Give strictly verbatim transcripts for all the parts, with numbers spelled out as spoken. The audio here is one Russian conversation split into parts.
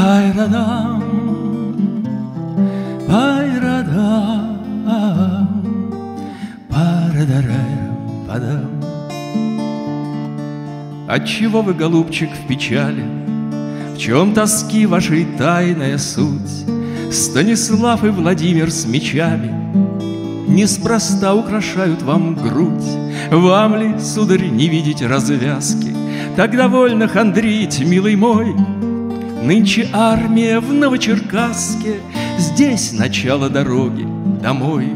Bayradam, bayradam, paradarem, padam. Отчего вы, голубчик, в печали? В чем тоски вашей тайная суть? Станислав и Владимир с мечами неспроста украшают вам грудь. Вам ли, сударь, не видеть развязки? Так довольно хандрить, милый мой. Нынче армия в Новочеркасске, здесь начало дороги домой.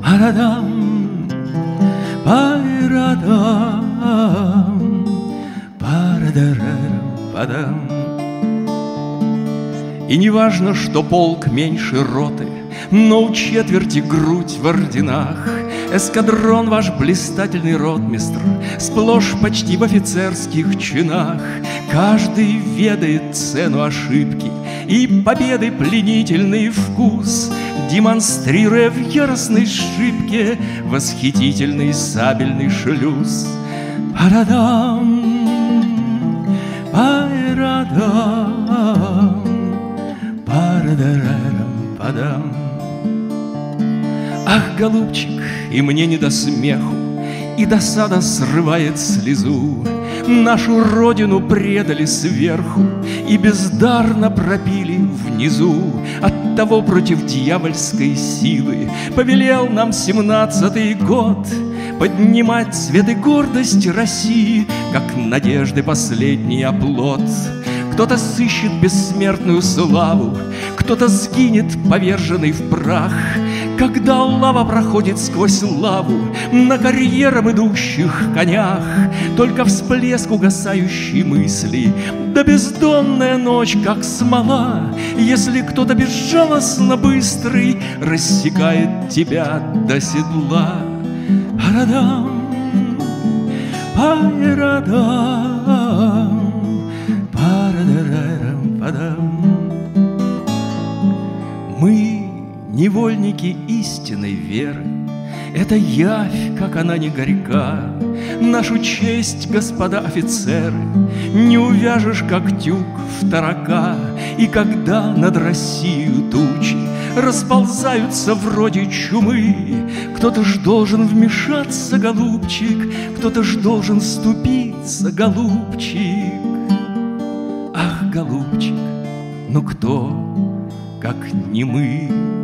Парадам, парадам, парадарам, падам. И не важно, что полк меньше роты, но у четверти грудь в орденах. Эскадрон ваш блистательный ротмистр сплошь почти в офицерских чинах. Каждый ведает цену ошибки и победы пленительный вкус, демонстрируя в яростной шибке восхитительный сабельный шлюз. Парадам, парадам, парадарам, падам. Ах, голубчик, и мне не до смеху, и досада срывает слезу. Нашу родину предали сверху и бездарно пробили внизу. Оттого против дьявольской силы повелел нам семнадцатый год поднимать цветы гордости России, как надежды последний оплот. Кто-то сыщет бессмертную славу, кто-то сгинет, поверженный в прах. Когда лава проходит сквозь лаву на карьером идущих конях, только всплеск угасающей мысли, да бездонная ночь, как смола, если кто-то безжалостно быстрый рассекает тебя до седла. Парадам, парадам, парадарам, падам. Мы невольники истинной веры, это явь, как она не горька. Нашу честь, господа офицеры, не увяжешь, как тюк в тарака. И когда над Россию тучи расползаются вроде чумы, кто-то ж должен вмешаться, голубчик, кто-то ж должен ступиться, голубчик. Ах, голубчик, ну кто, как не мы?